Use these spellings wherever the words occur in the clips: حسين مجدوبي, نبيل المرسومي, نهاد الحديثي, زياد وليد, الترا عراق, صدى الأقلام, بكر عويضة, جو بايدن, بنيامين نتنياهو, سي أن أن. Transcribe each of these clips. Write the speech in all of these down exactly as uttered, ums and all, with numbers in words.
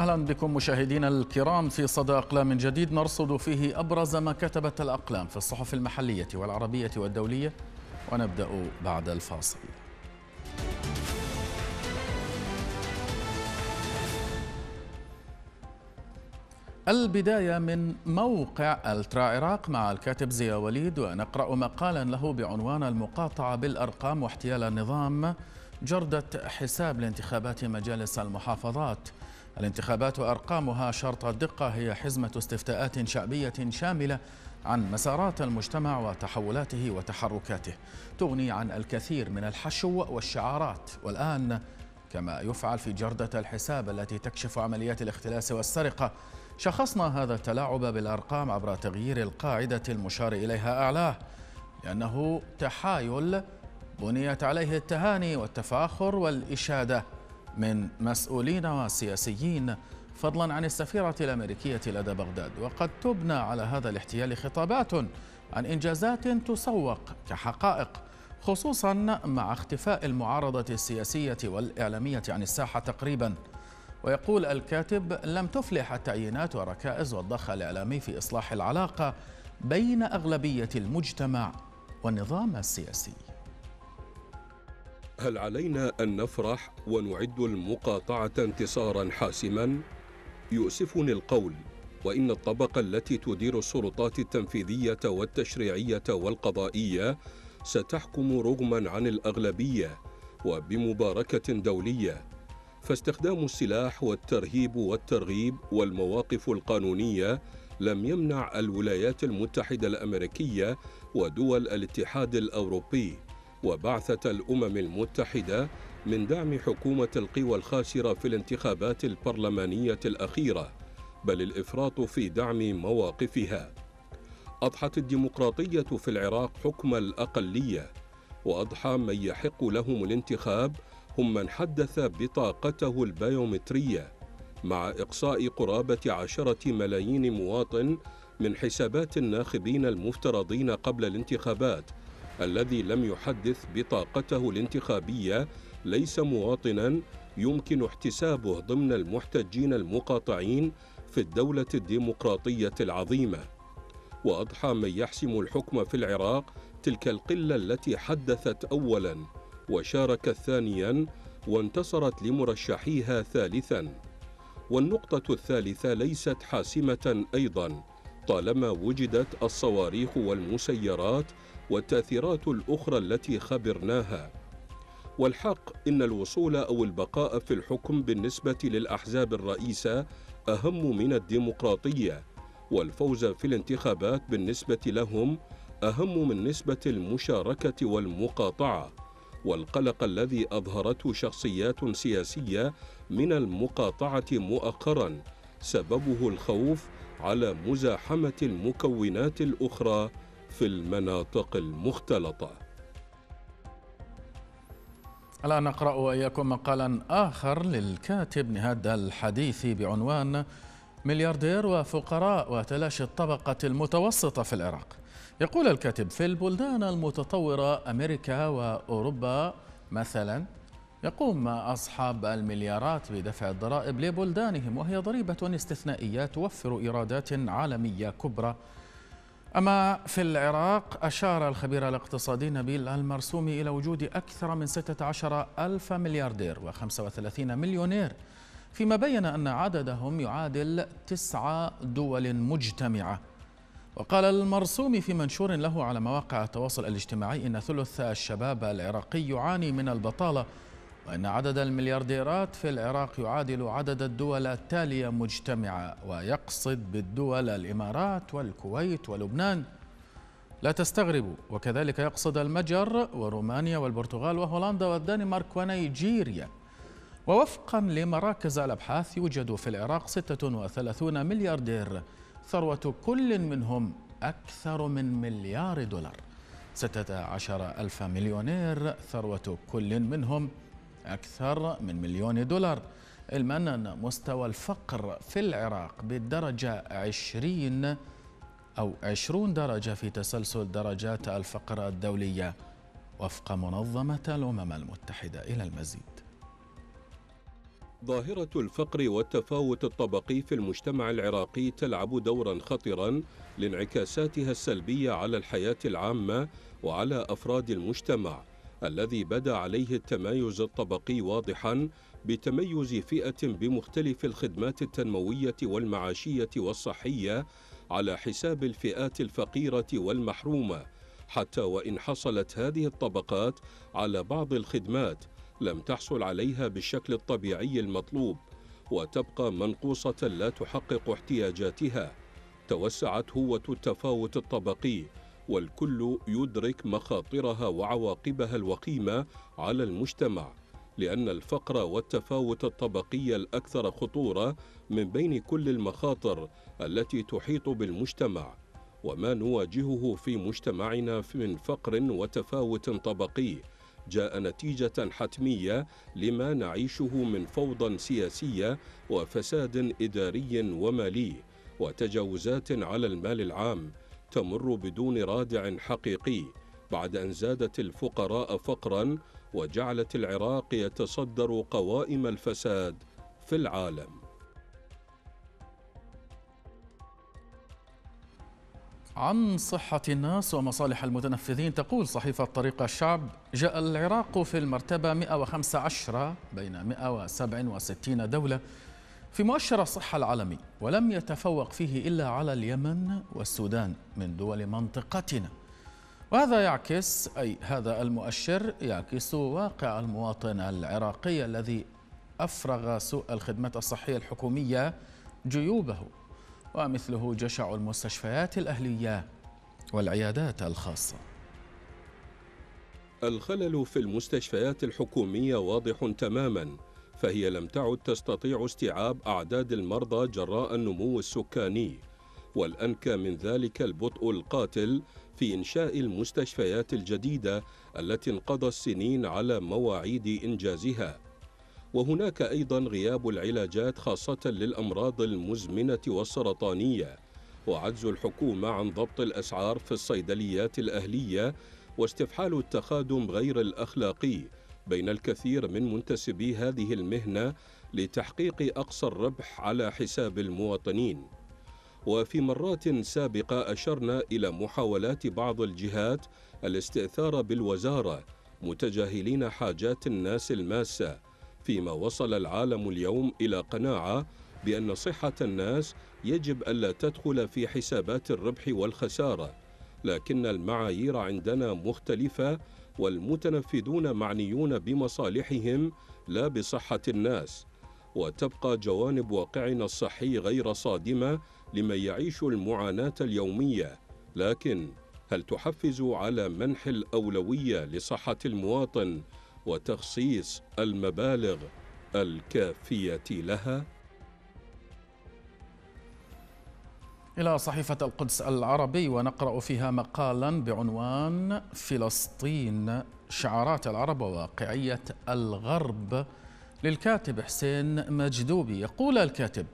أهلا بكم مشاهدينا الكرام في صدى أقلام جديد، نرصد فيه أبرز ما كتبت الأقلام في الصحف المحلية والعربية والدولية، ونبدأ بعد الفاصل. البداية من موقع الترا عراق مع الكاتب زياد وليد، ونقرأ مقالا له بعنوان المقاطعة بالأرقام واحتيال النظام جردة حساب لانتخابات مجالس المحافظات. الانتخابات وأرقامها شرط الدقة هي حزمة استفتاءات شعبية شاملة عن مسارات المجتمع وتحولاته وتحركاته، تغني عن الكثير من الحشو والشعارات، والآن كما يفعل في جردة الحساب التي تكشف عمليات الاختلاس والسرقة شخصنا هذا التلاعب بالأرقام عبر تغيير القاعدة المشار إليها أعلاه، لأنه تحايل بنيت عليه التهاني والتفاخر والإشادة من مسؤولين وسياسيين، فضلا عن السفيرة الأمريكية لدى بغداد. وقد تبنى على هذا الاحتيال خطابات عن إنجازات تسوق كحقائق، خصوصا مع اختفاء المعارضة السياسية والإعلامية عن الساحة تقريبا. ويقول الكاتب: لم تفلح التعيينات والركائز والضخ الإعلامي في إصلاح العلاقة بين أغلبية المجتمع والنظام السياسي. هل علينا أن نفرح ونعد المقاطعة انتصارا حاسما؟ يؤسفني القول، وإن الطبقة التي تدير السلطات التنفيذية والتشريعية والقضائية ستحكم رغما عن الأغلبية وبمباركة دولية، فاستخدام السلاح والترهيب والترغيب والمواقف القانونية لم يمنع الولايات المتحدة الأمريكية ودول الاتحاد الأوروبي وبعثة الأمم المتحدة من دعم حكومة القوى الخاسرة في الانتخابات البرلمانية الأخيرة، بل الإفراط في دعم مواقفها. أضحت الديمقراطية في العراق حكم الأقلية، وأضحى من يحق لهم الانتخاب هم من حدث بطاقته البيومترية، مع إقصاء قرابة عشرة ملايين مواطن من حسابات الناخبين المفترضين قبل الانتخابات. الذي لم يحدث بطاقته الانتخابية ليس مواطنا يمكن احتسابه ضمن المحتجين المقاطعين في الدولة الديمقراطية العظيمة. وأضحى من يحسم الحكم في العراق تلك القلة التي حدثت أولا وشاركت ثانيا وانتصرت لمرشحيها ثالثا. والنقطة الثالثة ليست حاسمة أيضا، طالما وجدت الصواريخ والمسيرات والتأثيرات الأخرى التي خبرناها. والحق إن الوصول أو البقاء في الحكم بالنسبة للأحزاب الرئيسة أهم من الديمقراطية، والفوز في الانتخابات بالنسبة لهم أهم من نسبة المشاركة والمقاطعة، والقلق الذي أظهرته شخصيات سياسية من المقاطعة مؤخرا سببه الخوف على مزاحمة المكونات الأخرى في المناطق المختلطة. الآن نقرأ وإياكم مقالا آخر للكاتب نهاد الحديثي بعنوان ملياردير وفقراء وتلاشي الطبقة المتوسطة في العراق. يقول الكاتب: في البلدان المتطورة أمريكا وأوروبا مثلا يقوم أصحاب المليارات بدفع الضرائب لبلدانهم، وهي ضريبة استثنائية توفر إيرادات عالمية كبرى. أما في العراق أشار الخبير الاقتصادي نبيل المرسومي إلى وجود أكثر من ستة عشر ألف ملياردير وخمسة وثلاثين مليونير، فيما بين أن عددهم يعادل تسع دول مجتمعة. وقال المرسومي في منشور له على مواقع التواصل الاجتماعي إن ثلث الشباب العراقي يعاني من البطالة، وأن عدد المليارديرات في العراق يعادل عدد الدول التالية مجتمعة، ويقصد بالدول الإمارات والكويت ولبنان، لا تستغربوا، وكذلك يقصد المجر ورومانيا والبرتغال وهولندا والدنمارك ونيجيريا. ووفقا لمراكز الأبحاث يوجد في العراق ستة وثلاثين ملياردير، ثروة كل منهم أكثر من مليار دولار، ستة عشر ألف مليونير ثروة كل منهم أكثر من مليون دولار، علما أن مستوى الفقر في العراق بالدرجة عشرين أو عشرون درجة في تسلسل درجات الفقر الدولية وفق منظمة الأمم المتحدة. إلى المزيد. ظاهرة الفقر والتفاوت الطبقي في المجتمع العراقي تلعب دورا خطيرا لانعكاساتها السلبية على الحياة العامة وعلى أفراد المجتمع، الذي بدا عليه التمايز الطبقي واضحا بتميز فئة بمختلف الخدمات التنموية والمعاشية والصحية على حساب الفئات الفقيرة والمحرومة، حتى وإن حصلت هذه الطبقات على بعض الخدمات لم تحصل عليها بالشكل الطبيعي المطلوب وتبقى منقوصة لا تحقق احتياجاتها. توسعت هوة التفاوت الطبقي والكل يدرك مخاطرها وعواقبها الوخيمة على المجتمع، لأن الفقر والتفاوت الطبقي الأكثر خطورة من بين كل المخاطر التي تحيط بالمجتمع. وما نواجهه في مجتمعنا من فقر وتفاوت طبقي جاء نتيجة حتمية لما نعيشه من فوضى سياسية وفساد إداري ومالي وتجاوزات على المال العام تمر بدون رادع حقيقي، بعد أن زادت الفقراء فقرا وجعلت العراق يتصدر قوائم الفساد في العالم. عن صحة الناس ومصالح المتنفذين تقول صحيفة طريق الشعب: جاء العراق في المرتبة مئة وخمسة عشر بين مئة وسبعة وستين دولة في مؤشر الصحة العالمي، ولم يتفوق فيه إلا على اليمن والسودان من دول منطقتنا. وهذا يعكس، أي هذا المؤشر يعكس واقع المواطن العراقي الذي أفرغ سوء الخدمات الصحية الحكومية جيوبه، ومثله جشع المستشفيات الأهلية والعيادات الخاصة. الخلل في المستشفيات الحكومية واضح تماما، فهي لم تعد تستطيع استيعاب أعداد المرضى جراء النمو السكاني، والأنكى من ذلك البطء القاتل في إنشاء المستشفيات الجديدة التي انقضى السنين على مواعيد إنجازها. وهناك أيضا غياب العلاجات خاصة للأمراض المزمنة والسرطانية، وعجز الحكومة عن ضبط الأسعار في الصيدليات الأهلية، واستفحال التخادم غير الأخلاقي بين الكثير من منتسبي هذه المهنة لتحقيق أقصى الربح على حساب المواطنين. وفي مرات سابقة أشرنا إلى محاولات بعض الجهات الاستئثار بالوزارة متجاهلين حاجات الناس الماسة، فيما وصل العالم اليوم إلى قناعة بأن صحة الناس يجب ألا تدخل في حسابات الربح والخسارة، لكن المعايير عندنا مختلفة والمتنفذون معنيون بمصالحهم لا بصحة الناس، وتبقى جوانب واقعنا الصحي غير صادمة لمن يعيش المعاناة اليومية. لكن هل تحفز على منح الأولوية لصحة المواطن وتخصيص المبالغ الكافية لها؟ إلى صحيفة القدس العربي، ونقرأ فيها مقالا بعنوان: فلسطين شعارات العرب وواقعية الغرب، للكاتب حسين مجدوبي. يقول الكاتب: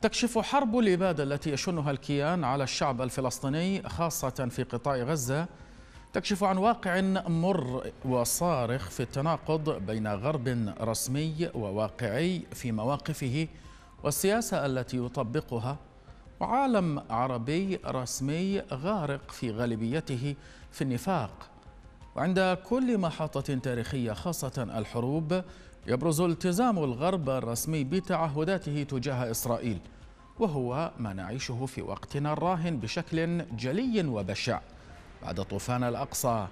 تكشف حرب الإبادة التي يشنها الكيان على الشعب الفلسطيني خاصة في قطاع غزة، تكشف عن واقع مر وصارخ في التناقض بين غرب رسمي وواقعي في مواقفه والسياسة التي يطبقها، وعالم عربي رسمي غارق في غالبيته في النفاق. وعند كل محطة تاريخية خاصة الحروب يبرز التزام الغرب الرسمي بتعهداته تجاه إسرائيل، وهو ما نعيشه في وقتنا الراهن بشكل جلي وبشع بعد طوفان الأقصى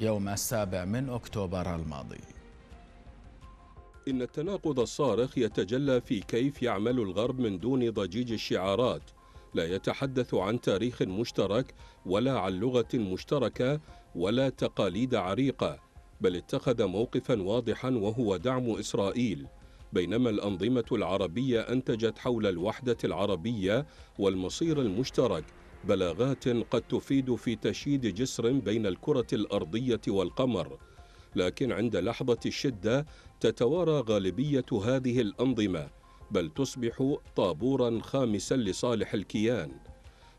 يوم السابع من أكتوبر الماضي. إن التناقض الصارخ يتجلى في كيف يعمل الغرب من دون ضجيج الشعارات، لا يتحدث عن تاريخ مشترك ولا عن لغة مشتركة ولا تقاليد عريقة، بل اتخذ موقفا واضحا وهو دعم إسرائيل، بينما الأنظمة العربية أنتجت حول الوحدة العربية والمصير المشترك بلاغات قد تفيد في تشييد جسر بين الكرة الأرضية والقمر. لكن عند لحظة الشدة تتوارى غالبية هذه الأنظمة، بل تصبح طابورا خامسا لصالح الكيان.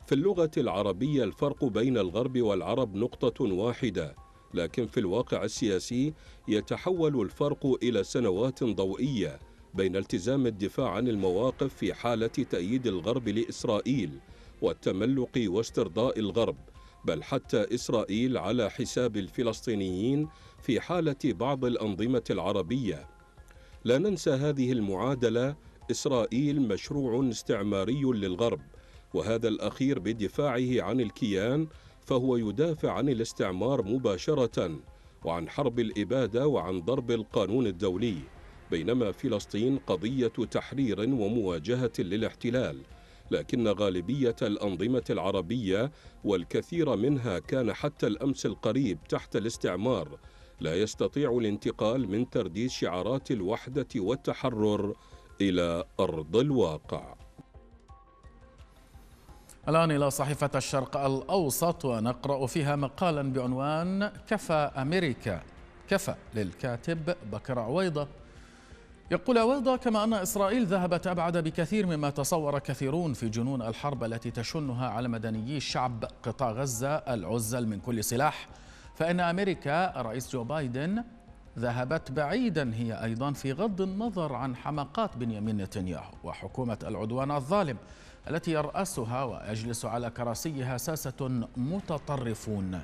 في اللغة العربية الفرق بين الغرب والعرب نقطة واحدة، لكن في الواقع السياسي يتحول الفرق إلى سنوات ضوئية بين التزام الدفاع عن المواقف في حالة تأييد الغرب لإسرائيل والتملق واسترضاء الغرب، بل حتى إسرائيل على حساب الفلسطينيين في حالة بعض الأنظمة العربية. لا ننسى هذه المعادلة، إسرائيل مشروع استعماري للغرب، وهذا الأخير بدفاعه عن الكيان فهو يدافع عن الاستعمار مباشرة وعن حرب الإبادة وعن ضرب القانون الدولي، بينما فلسطين قضية تحرير ومواجهة للاحتلال، لكن غالبية الأنظمة العربية والكثير منها كان حتى الأمس القريب تحت الاستعمار لا يستطيع الانتقال من ترديد شعارات الوحدة والتحرر إلى أرض الواقع. الآن إلى صحيفة الشرق الأوسط ونقرأ فيها مقالا بعنوان كفى أمريكا، كفى، للكاتب بكر عويضة. يقول عويضة: كما أن إسرائيل ذهبت أبعد بكثير مما تصور كثيرون في جنون الحرب التي تشنها على مدنيي شعب قطاع غزة العزل من كل سلاح، فإن أمريكا الرئيس جو بايدن ذهبت بعيدا هي أيضا في غض النظر عن حماقات بنيامين نتنياهو وحكومة العدوان الظالم التي يرأسها ويجلس على كراسيها ساسة متطرفون.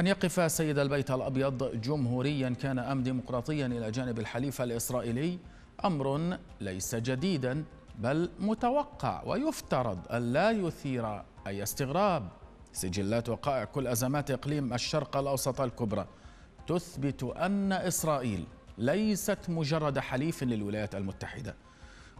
أن يقف سيد البيت الأبيض جمهوريا كان أم ديمقراطيا إلى جانب الحليف الإسرائيلي أمر ليس جديدا بل متوقع، ويفترض ألا يثير أي استغراب. سجلات وقائع كل أزمات إقليم الشرق الأوسط الكبرى تثبت أن إسرائيل ليست مجرد حليف للولايات المتحدة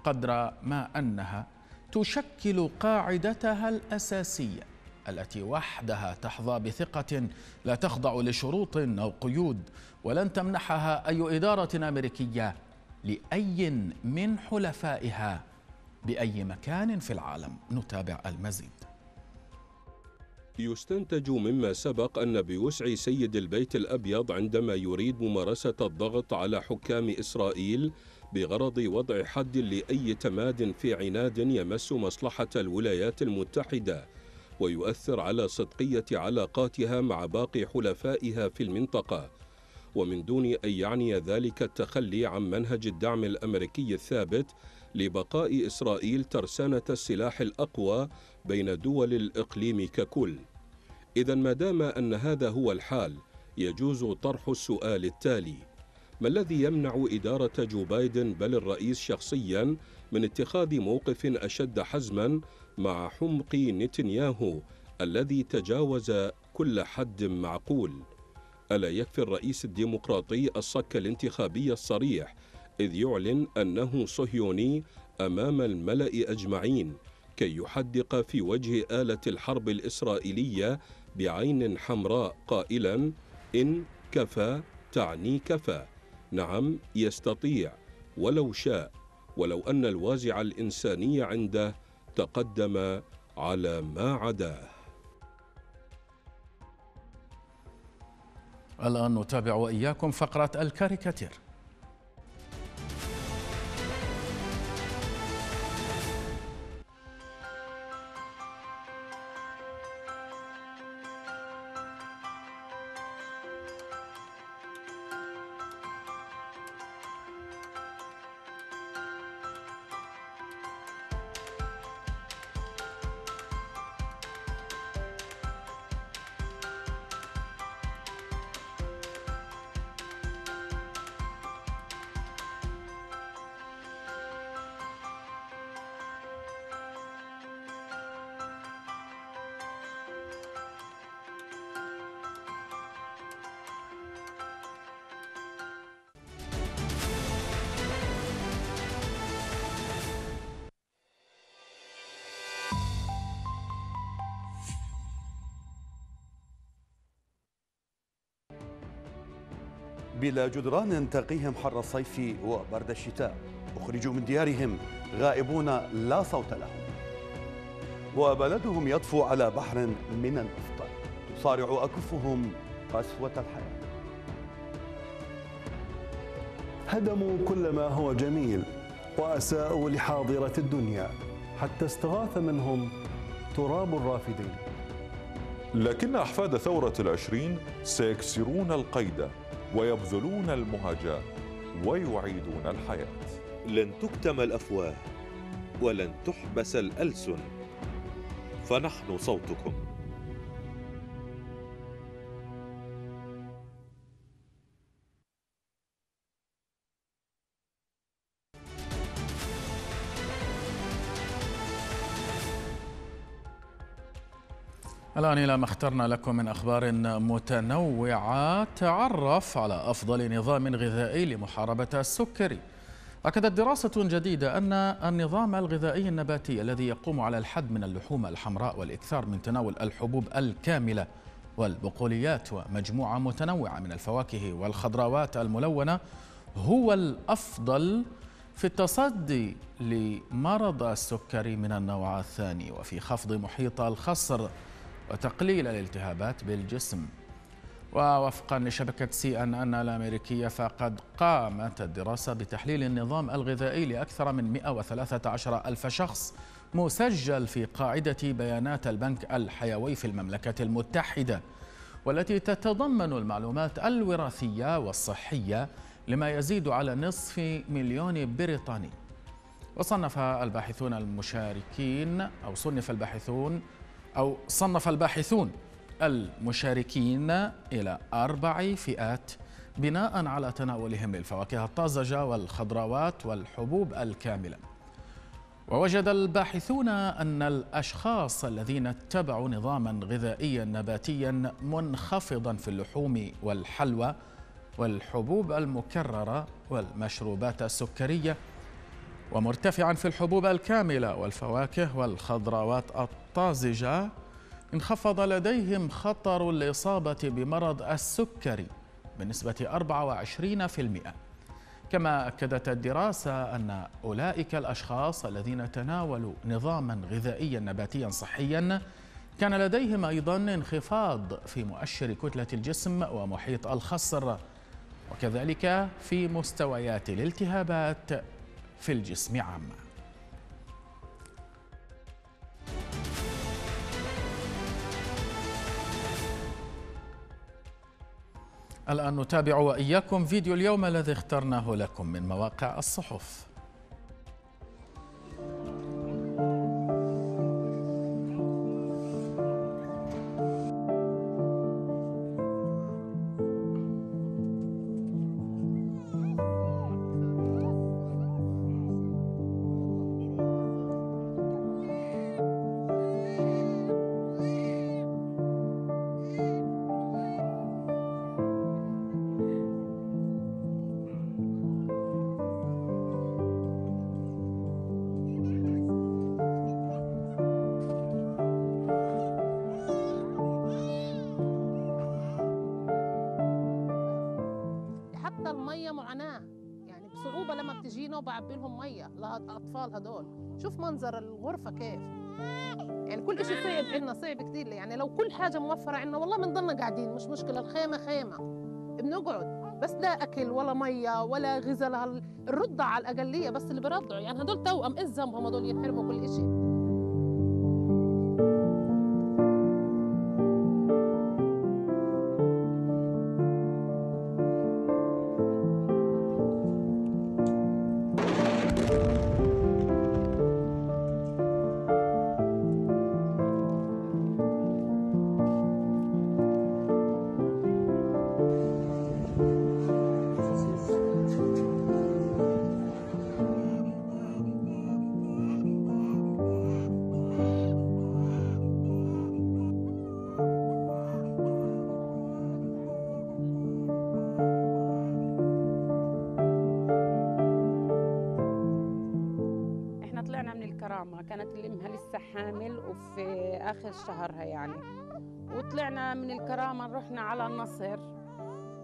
قدر ما أنها تشكل قاعدتها الأساسية التي وحدها تحظى بثقة لا تخضع لشروط أو قيود، ولن تمنحها أي إدارة أمريكية لأي من حلفائها بأي مكان في العالم. نتابع المزيد. يستنتج مما سبق أن بوسع سيد البيت الأبيض عندما يريد ممارسة الضغط على حكام إسرائيل بغرض وضع حد لأي تماد في عناد يمس مصلحة الولايات المتحدة ويؤثر على صدقية علاقاتها مع باقي حلفائها في المنطقة، ومن دون أن يعني ذلك التخلي عن منهج الدعم الأمريكي الثابت لبقاء إسرائيل ترسانة السلاح الأقوى بين دول الإقليم ككل. إذا ما دام أن هذا هو الحال، يجوز طرح السؤال التالي: ما الذي يمنع إدارة جو بايدن بل الرئيس شخصيا من اتخاذ موقف أشد حزما مع حمق نتنياهو الذي تجاوز كل حد معقول؟ ألا يكفي الرئيس الديمقراطي الصك الانتخابي الصريح إذ يعلن أنه صهيوني أمام الملأ أجمعين كي يحدق في وجه آلة الحرب الإسرائيلية بعين حمراء قائلا: إن كفى تعني كفى، نعم يستطيع ولو شاء، ولو أن الوازع الإنساني عنده تقدم على ما عداه. الآن نتابع وإياكم فقرة الكاريكاتير. بلا جدران تقيهم حر الصيف وبرد الشتاء، أخرجوا من ديارهم غائبون لا صوت لهم، وبلدهم يطفو على بحر من النفط تصارع أكفهم قسوة الحياة. هدموا كل ما هو جميل وأساءوا لحاضرة الدنيا حتى استغاث منهم تراب الرافدين. لكن أحفاد ثورة العشرين سيكسرون القيد ويبذلون المهجة ويعيدون الحياة. لن تكتم الأفواه ولن تحبس الألسن، فنحن صوتكم. الآن إلى ما اخترنا لكم من أخبار متنوعة. تعرف على أفضل نظام غذائي لمحاربة السكري. أكدت دراسة جديدة أن النظام الغذائي النباتي الذي يقوم على الحد من اللحوم الحمراء والإكثار من تناول الحبوب الكاملة والبقوليات ومجموعة متنوعة من الفواكه والخضروات الملونة هو الأفضل في التصدي لمرض السكري من النوع الثاني وفي خفض محيط الخصر وتقليل الالتهابات بالجسم. ووفقا لشبكة سي أن أن الأمريكية، فقد قامت الدراسة بتحليل النظام الغذائي لأكثر من مئة وثلاثة عشر ألف شخص مسجل في قاعدة بيانات البنك الحيوي في المملكة المتحدة، والتي تتضمن المعلومات الوراثية والصحية لما يزيد على نصف مليون بريطاني. وصنف الباحثون المشاركين أو صنف الباحثون أو صنف الباحثون المشاركين إلى أربع فئات بناء على تناولهم للفواكه الطازجة والخضروات والحبوب الكاملة. ووجد الباحثون أن الأشخاص الذين اتبعوا نظاما غذائيا نباتيا منخفضا في اللحوم والحلوى والحبوب المكررة والمشروبات السكرية، ومرتفعا في الحبوب الكاملة والفواكه والخضروات الطازجة، انخفض لديهم خطر الإصابة بمرض السكري بنسبة أربعة وعشرين بالمئة. كما أكدت الدراسة أن أولئك الأشخاص الذين تناولوا نظاما غذائيا نباتيا صحيا كان لديهم أيضا انخفاض في مؤشر كتلة الجسم ومحيط الخصر، وكذلك في مستويات الالتهابات في الجسم عامة. الآن نتابع وإياكم فيديو اليوم الذي اخترناه لكم من مواقع الصحف. بعبيلهم ميه للاطفال هدول، شوف منظر الغرفه كيف، يعني كل شيء صعب عندنا، صعب كثير. يعني لو كل حاجه موفره عندنا والله بنضلنا قاعدين، مش مشكله، الخيمه خيمه بنقعد، بس لا اكل ولا ميه ولا غذاء لهال... الرضع على الاقليه بس اللي برضعوا، يعني هدول توأم، ايش ذنبهم هدول يحرموا كل شيء؟ كانت الامها لسه حامل وفي اخر شهرها يعني، وطلعنا من الكرامه رحنا على النصر،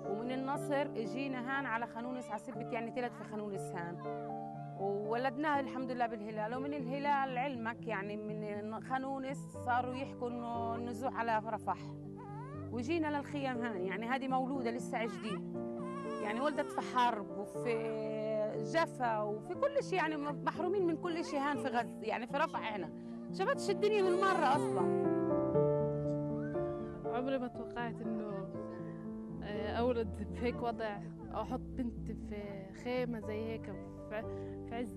ومن النصر اجينا هان على خانونس، على سبت يعني ثلاث في خانونس هان، وولدناها الحمد لله بالهلال. ومن الهلال علمك يعني من خانونس صاروا يحكوا انه النزوح على رفح، وجينا للخيام هان، يعني هذه مولوده لسه جديد، يعني ولدت في حرب وفي جفا وفي كل شيء، يعني محرومين من كل شيء هان في غزه، يعني في رفح هنا شفتش الدنيا من مره اصلا. عمري ما توقعت انه اولد بهيك وضع او احط بنت في خيمة زي هيك في عز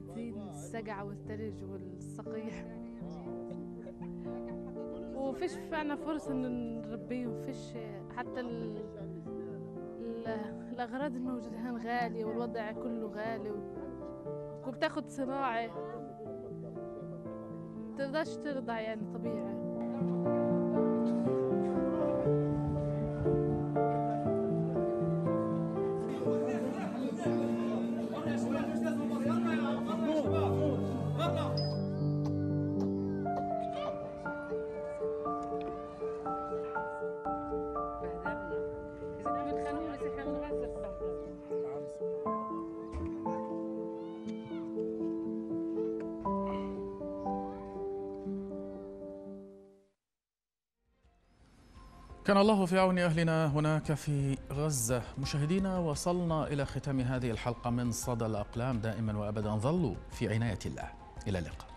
السقعة والثلج والصقيع، وفيش فعنا فرصة إن نربيه، وفيش حتى ال... ال... الأغراض الموجودة هان غالية، والوضع كله غالي، وبتاخد صناعة مترضاش ترضع يعني طبيعي. كان الله في عون أهلنا هناك في غزة. مشاهدينا، وصلنا إلى ختام هذه الحلقة من صدى الأقلام. دائما وأبدا ظلوا في عناية الله. إلى اللقاء.